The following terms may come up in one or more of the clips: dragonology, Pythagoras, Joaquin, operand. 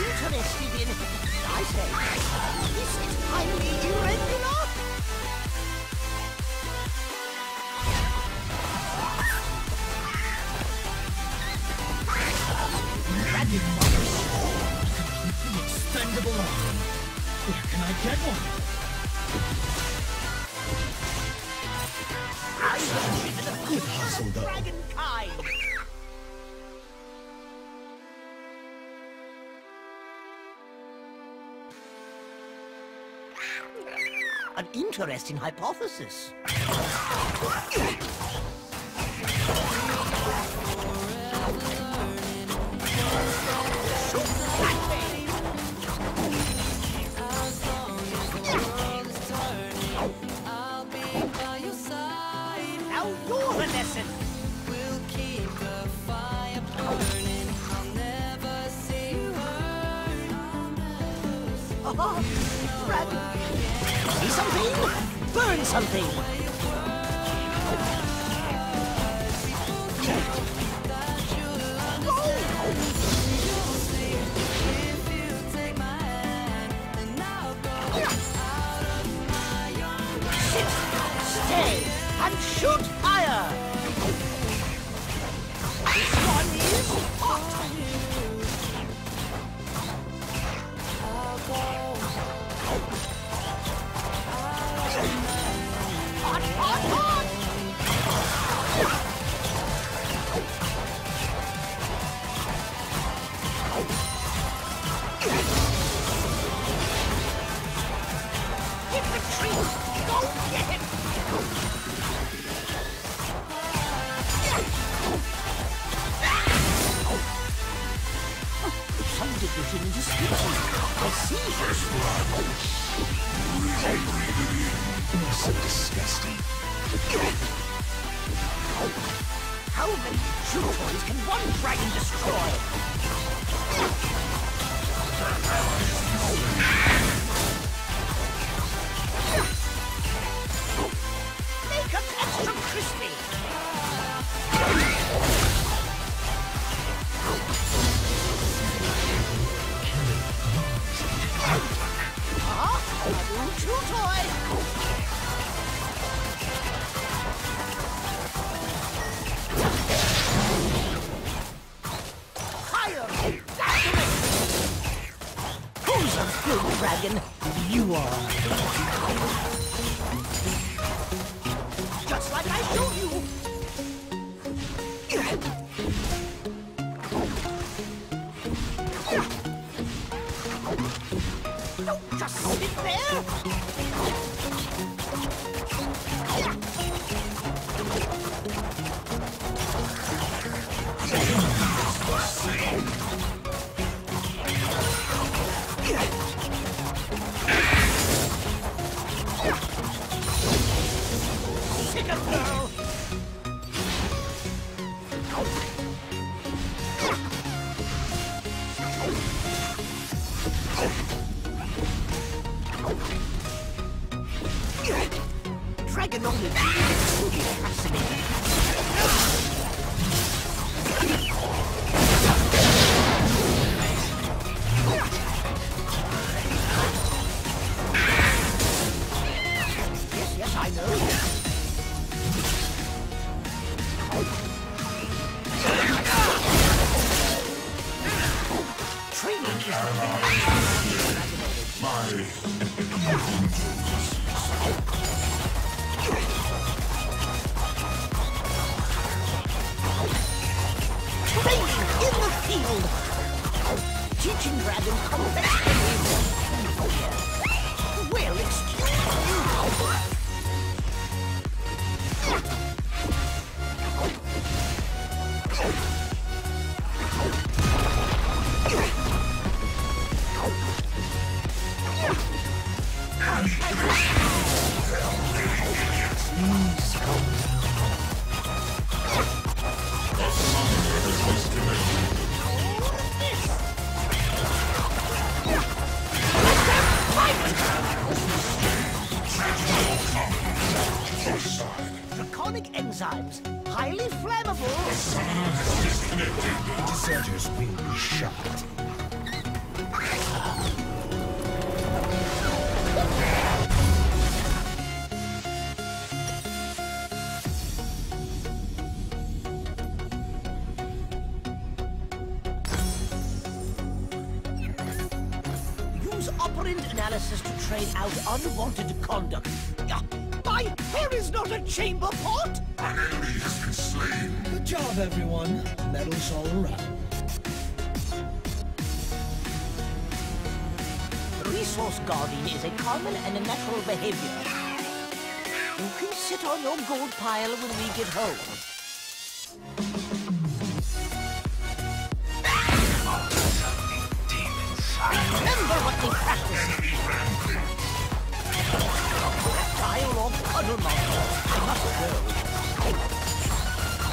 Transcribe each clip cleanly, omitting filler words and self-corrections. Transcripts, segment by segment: interested in, I say, is it highly irregular? Magic bombers! A completely extendable arm! Where can I get one? I will give it a good hustle, though. Dragon kind! An interesting hypothesis. Now you're a lesson. We'll keep the fire burning. I'll never see you burn. Oh, Dragon. See something? Burn something! Sit, stay, and shoot fire! This one is hot! So disgusting. How many toys can one dragon destroy? Make them extra crispy. Dragon, you are. Just like I showed you. Don't just sit there. Dragonology is truly fascinating. Yes, yes, I know. Training is the training in the field! Teaching dragon complex behavior. Well, excuse you! Enzymes, highly flammable. The summoner has disconnected. Deserters will be shot. use operand analysis to train out unwanted conduct. My hair is not a chamber pot! An enemy has been slain. Good job, everyone. Medals all around. Resource guarding is a common and a natural behavior. You can sit on your gold pile when we get home. Remember what we practiced. Dialogue cuddle monster. I must go. Ah,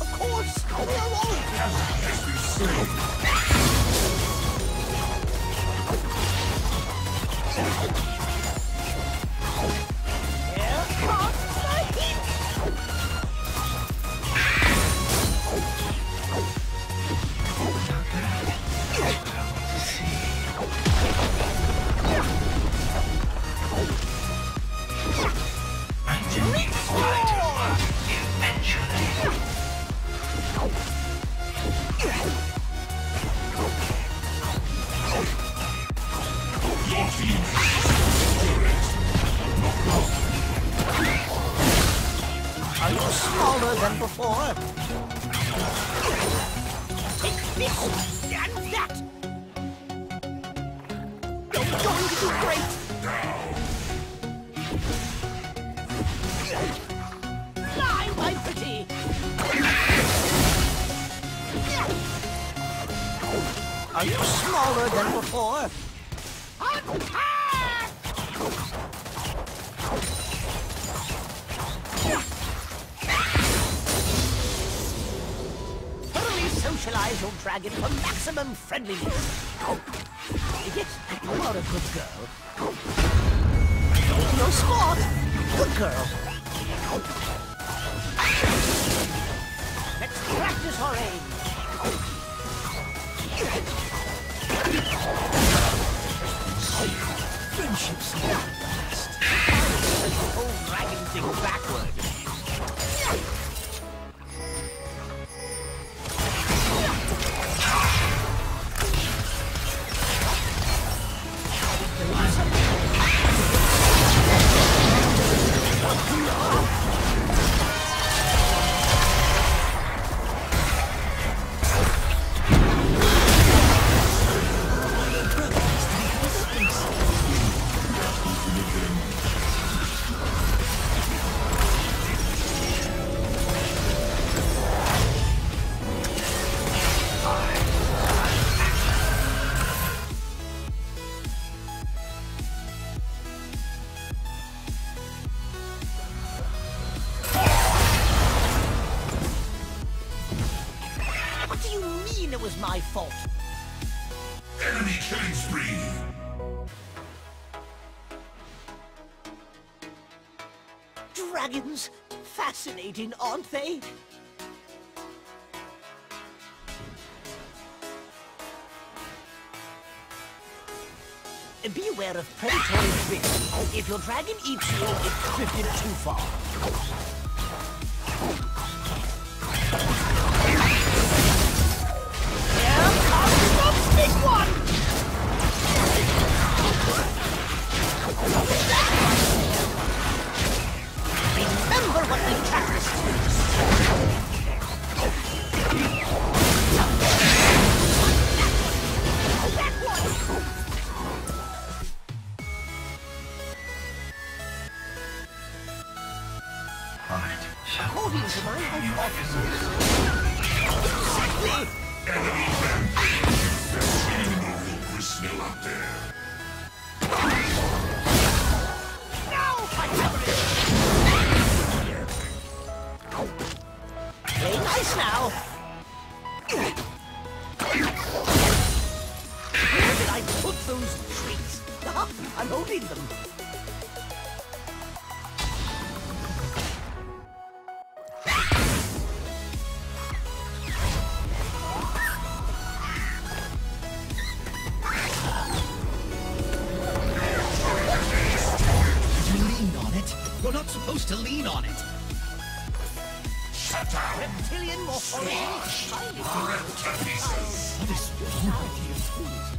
of course. We are all here comes the heat. For maximum friendliness. Yes, you are a good girl. No sport. Good girl. Let's practice our aim. Friendship's not last. The whole dragon thing backward. Dragons? Fascinating, aren't they? Beware of predatory fish. If your dragon eats you, it's drifted too far. Here comes the big one! Remember what we practiced! That one! According to my hypothesis... Exactly! Enemy rampage! There's innumerable gristmill up there! Nice now! Where did I put those treats? I'm holding them. Did you lean on it? You're not supposed to lean on it! Reptilian morphology. Ripped to pieces. This brutality of fools.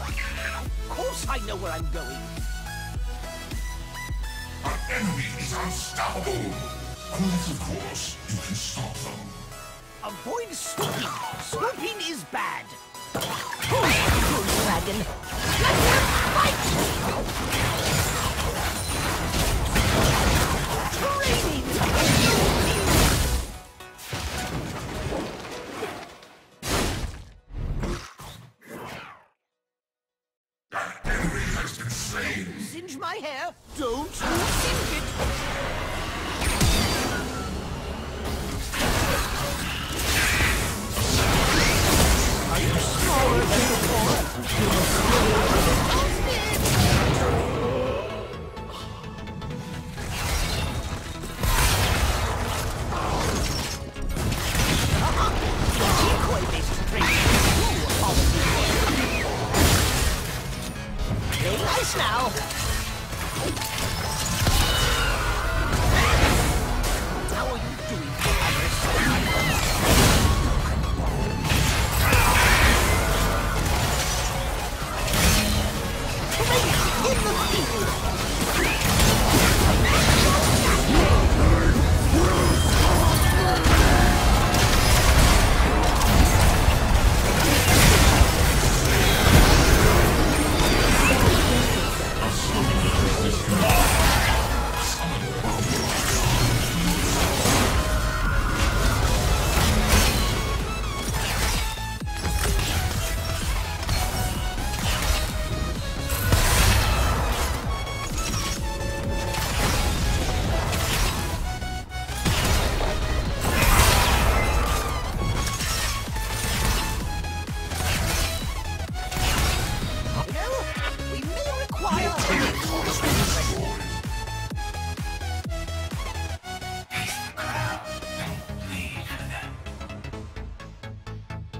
Of course I know where I'm going. Our enemy is unstoppable. Unless, of course, you can stop them. Avoid swooping. Swooping is bad. Dragon. Let them fight! Training! That enemy has been slain! Singe my hair! Don't singe it!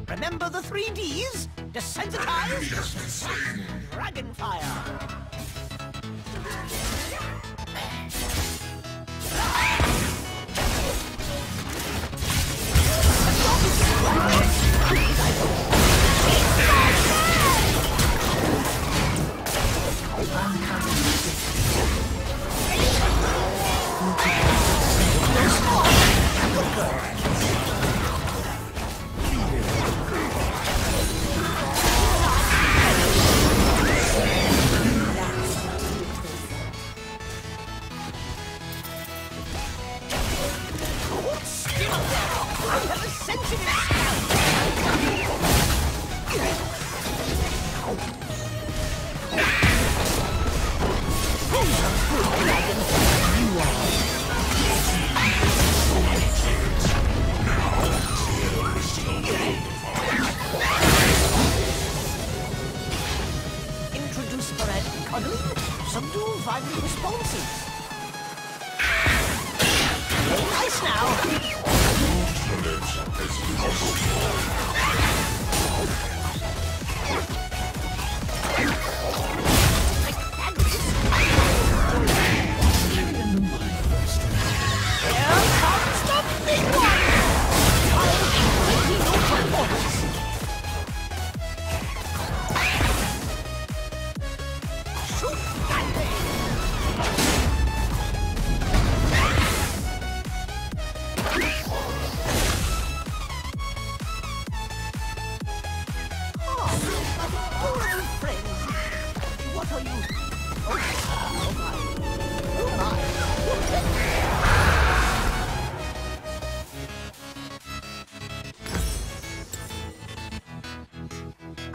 Remember the 3 Ds? Desensitize, dragon fire.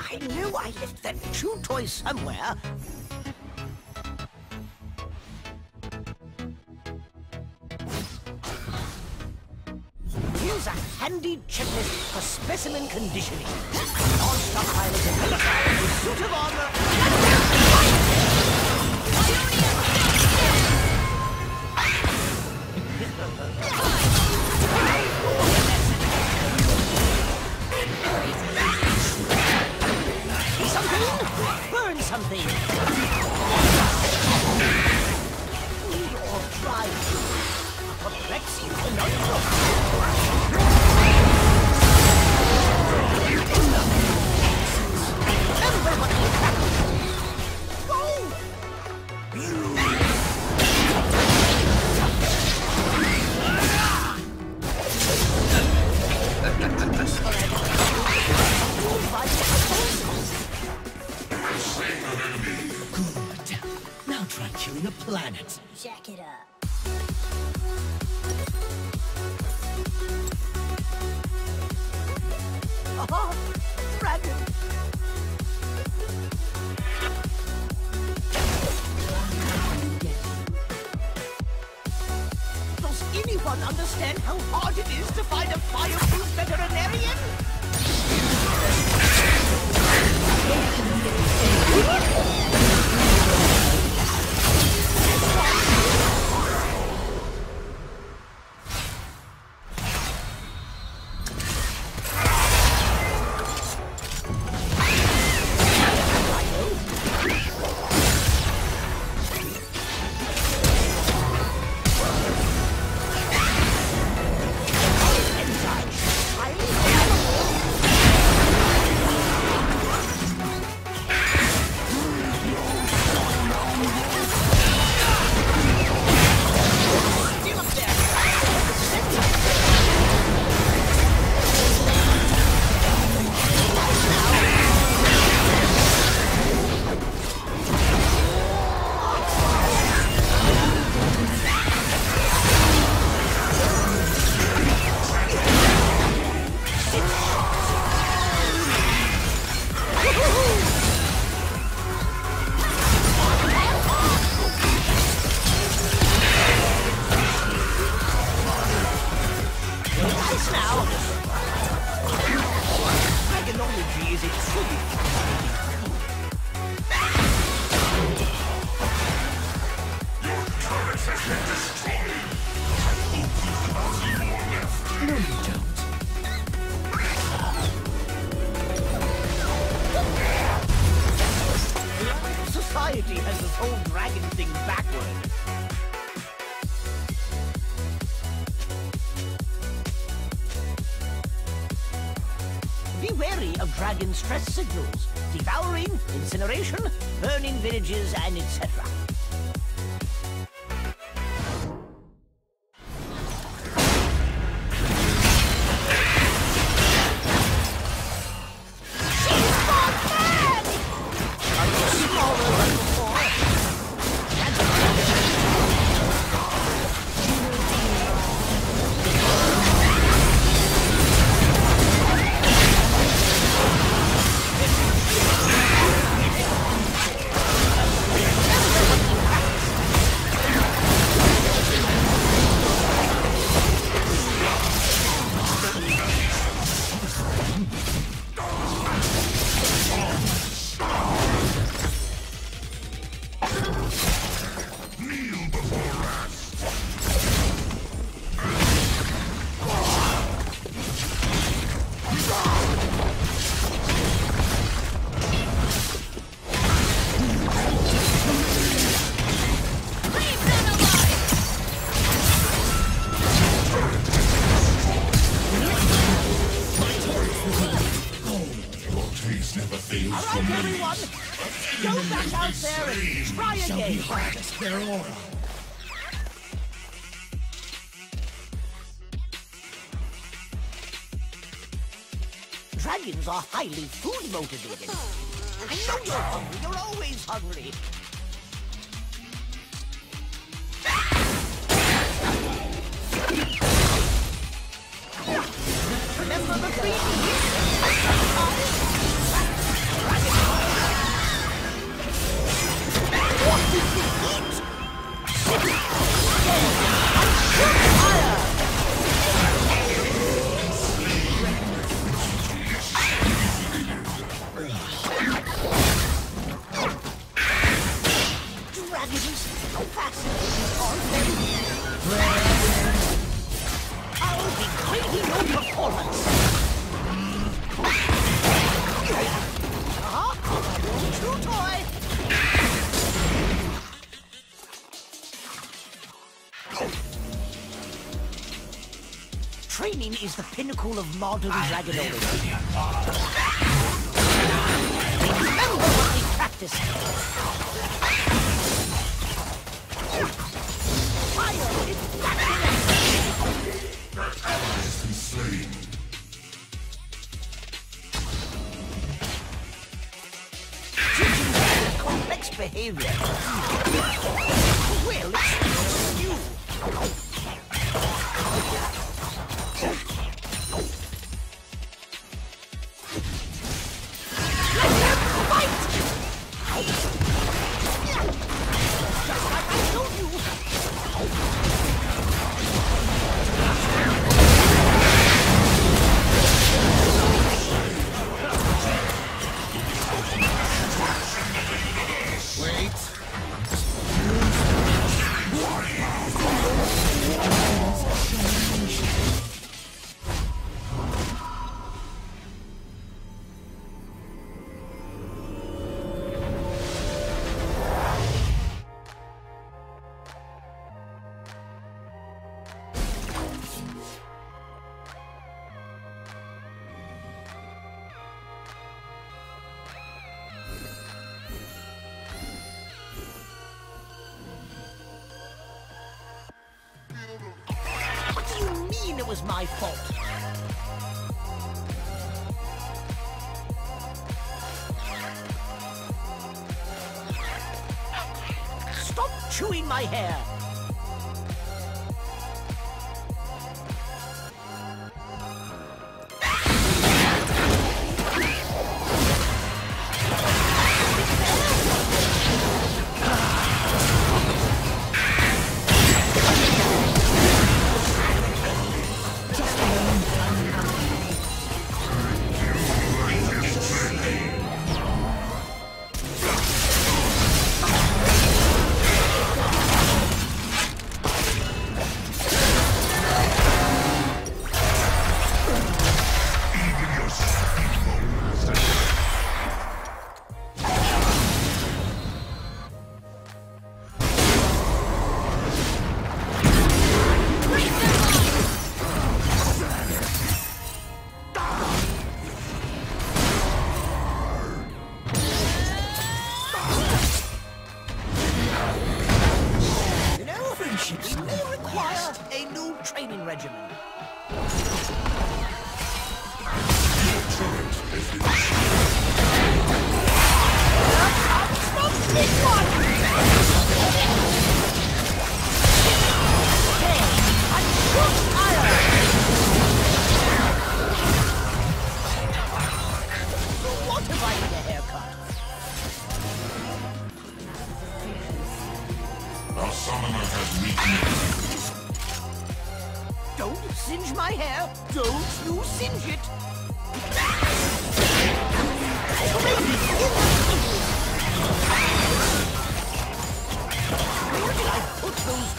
I knew I left that chew toy somewhere. Use a handy checklist for specimen conditioning. Non-stop pilots and suit of armor. Burn something! the planet. Jack it up. Oh, dragon! Does anyone understand how hard it is to find a fireproof veterinarian? Dragonology is a truly fascinating field. Your turrets have been destroyed. I hope you have more left. No, you don't. Society has this whole dragon thing backward. Be wary of dragon stress signals, devouring, incineration, burning villages, and etc. Their aura. Dragons are highly food motivated. I know you're hungry. You're always hungry. Remember the three things? Training is the pinnacle of modern dragonology. Remember what we practiced. Fire is back. That hour is insane. Teaching complex behavior. Well, it's you. Let them fight! Just like I told you. It was my fault. Stop chewing my hair. Don't singe my hair. Don't you singe it. Where did I put those?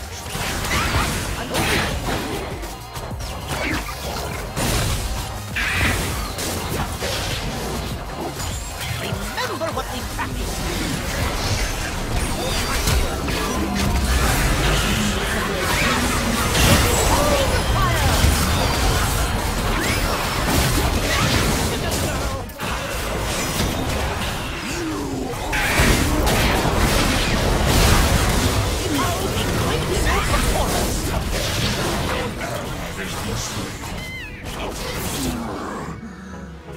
Remember what we practiced. Your team has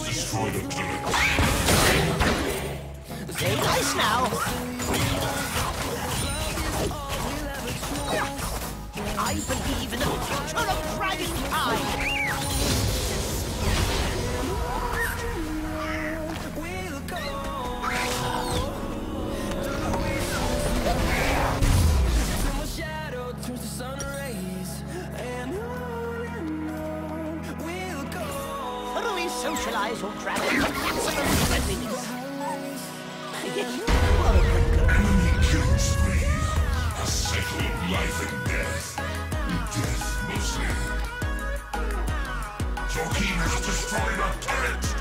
destroyed a turret. Stay nice now. I believe in the future of mankind. Socialize or travel to maximum friendliness. Enemy kills me. A settled life and death. Death mostly. Joaquin has destroyed our turret.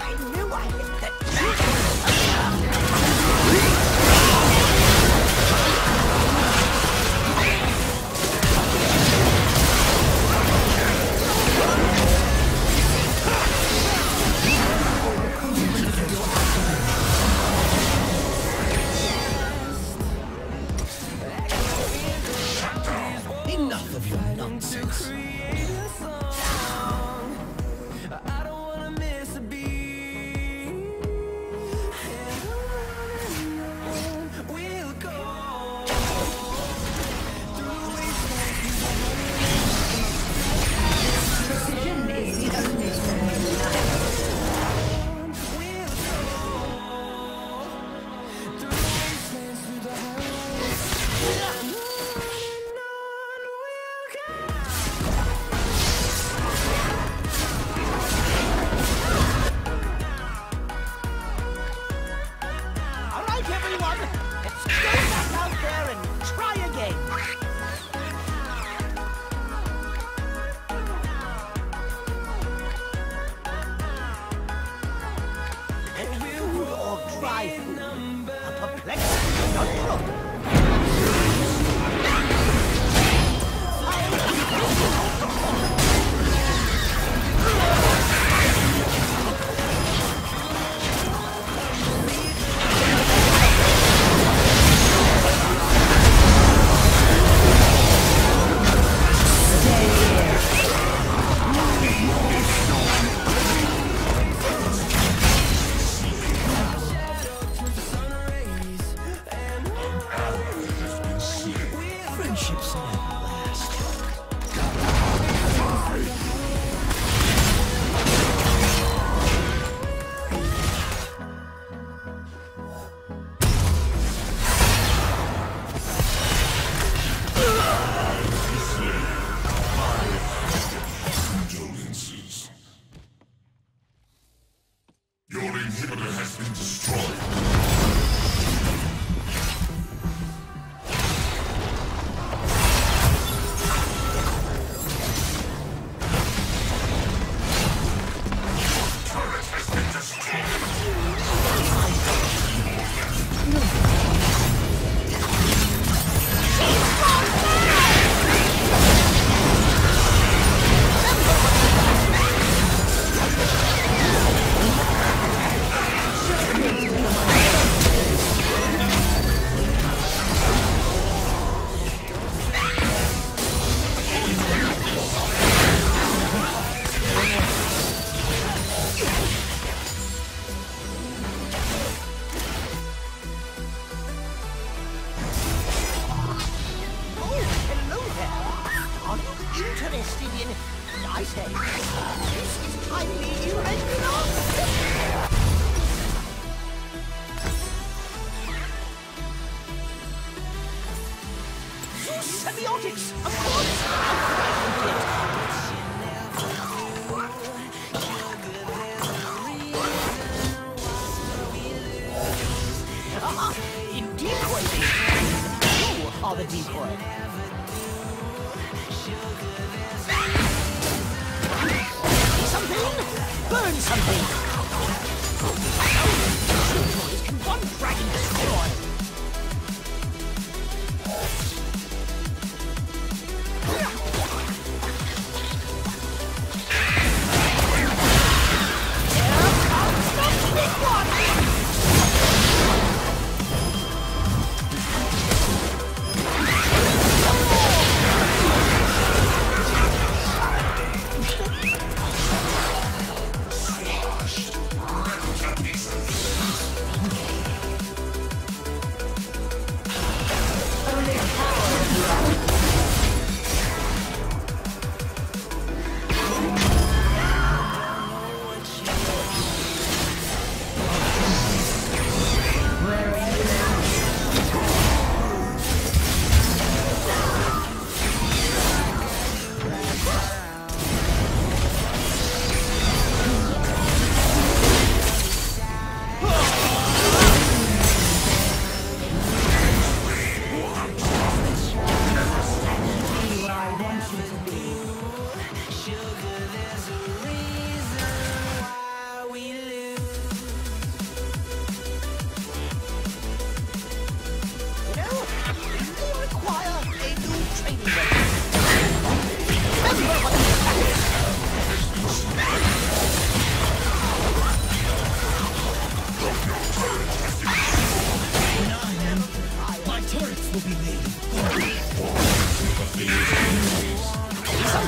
I knew I hit that trigger. things. Something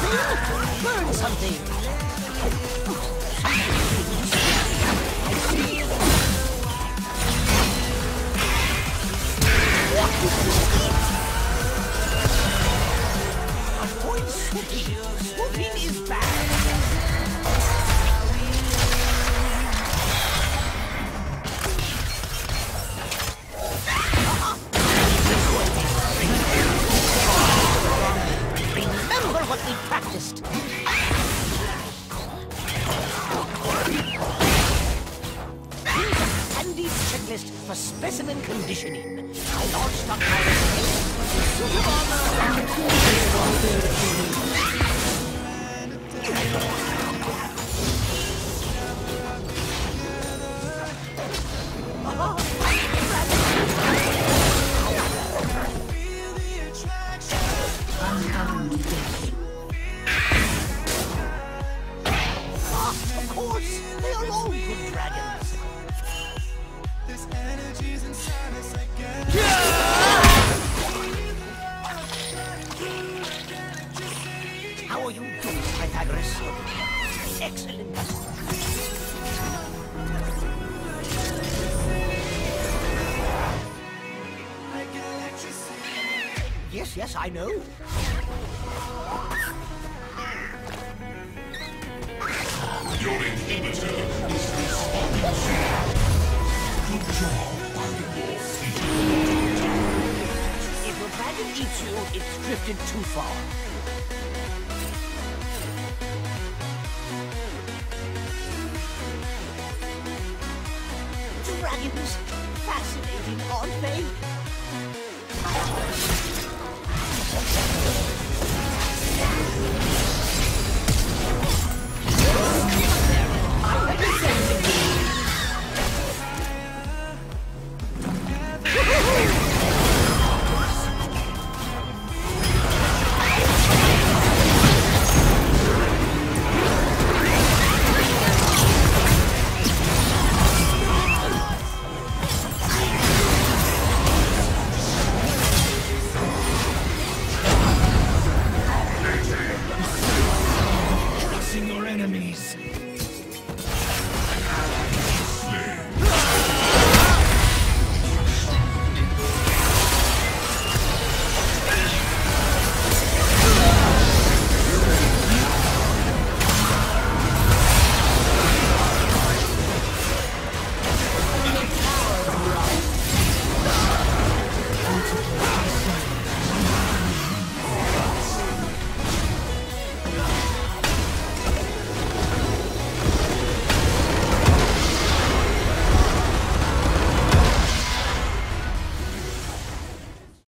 Real? Learn something. Avoid swooping. Swooping is bad. What we practiced. Andy's checklist for specimen conditioning. I launched up my suit of armor. They are all good dragons. This energy's inside us, I guess. Yeah! How are you doing, Pythagoras? Excellent. Yes, yes, I know. Your inhibitor is responding to you. Good job, Wolf. If a dragon eats you, it's drifted too far. Dragons, fascinating, aren't they?